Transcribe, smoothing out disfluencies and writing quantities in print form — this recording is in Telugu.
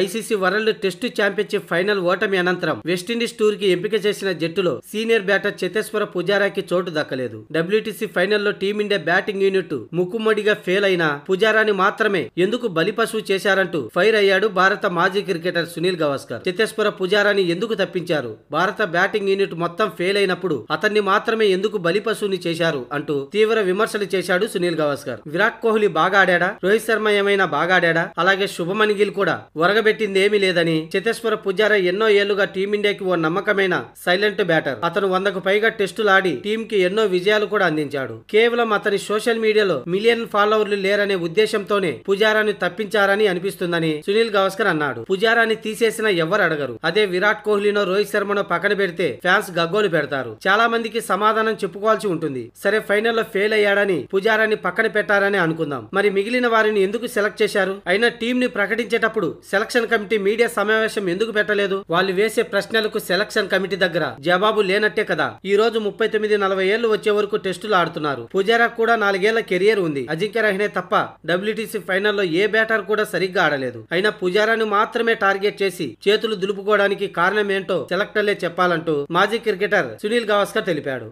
ICC World Test Championship Final ఓటమి అనంతరం వెస్టిండీస్ టూర్ కి ఎంపిక చేసిన జట్టులో సీనియర్ బ్యాటర్ చేతేశ్వర పుజారాకి చోటు దక్కలేదు. WTC ఫైనల్లో టీమిండియా బ్యాటింగ్ యూనిట్ ముక్కుమడిగా ఫెయిల్ అయినా పుజారాని మాత్రమే ఎందుకు బలిపశువు చేశారంటూ ఫైర్ అయ్యాడు భారత మాజీ క్రికెటర్ సునీల్ గవాస్కర్. చేతేశ్వర పుజారాని ఎందుకు తప్పించారు? భారత బ్యాటింగ్ యూనిట్ మొత్తం ఫెయిల్ అయినప్పుడు అతన్ని మాత్రమే ఎందుకు బలిపశువుని చేశారు అంటూ తీవ్ర విమర్శలు చేశాడు సునీల్ గవాస్కర్. విరాట్ కోహ్లీ బాగా ఆడాడా? రోహిత్ శర్మ ఏమైనా బాగా ఆడాడా? అలాగే శుభమన్ గిల్ కూడా వరగబెట్టింది ఏమీ లేదని చేతేశ్వర పుజారా ఎన్నో ఏళ్లుగా టీమిండియాకి ఓ నమ్మకమైన సైలెంట్ బ్యాటర్. అతను 100కు పైగా టెస్టులు ఆడి టీమ్ కి ఎన్నో విజయాలు కూడా అందించాడు. కేవలం అతని సోషల్ మీడియాలో మిలియన్ ఫాలోవర్లు లేరనే ఉద్దేశంతోనే పుజారాని తప్పించారని అనిపిస్తుందని సునీల్ గవాస్కర్ అన్నాడు. పుజారాని తీసేసిన ఎవరు అడగరు. అదే విరాట్ కోహ్లీనో రోహిత్ శర్మనో పక్కన పెడితే ఫ్యాన్స్ గగ్గోలు పెడతారు. చాలా మందికి సమాధానం చెప్పుకోవాల్సి ఉంటుంది. సరే, ఫైనల్లో ఫెయిల్ అయ్యాడని పుజారాని పక్కన పెట్టారని అనుకుందాం. మరి మిగిలిన వారిని ఎందుకు సెలెక్ట్ చేశారు? అయినా టీమ్ ని ప్రకటించేటప్పుడు సెలక్షన్ కమిటీ మీడియా సమావేశం ఎందుకు పెట్టలేదు? వాళ్ళు వేసే ప్రశ్నలకు సెలక్షన్ కమిటీ దగ్గర జవాబు లేనట్టే కదా. ఈ రోజు 39-40 ఏళ్లు వచ్చే వరకు టెస్టులు ఆడుతున్నారు. పుజారా కూడా 4 ఏళ్ల కెరియర్ ఉంది. అజింక్య రహనే తప్ప WTC ఫైనల్లో ఏ బ్యాటర్ కూడా సరిగ్గా ఆడలేదు. అయినా పుజారాను మాత్రమే టార్గెట్ చేసి చేతులు దులుపుకోవడానికి కారణం ఏంటో సెలెక్టర్లే చెప్పాలంటూ మాజీ క్రికెటర్ సునీల్ గవాస్కర్ తెలిపాడు.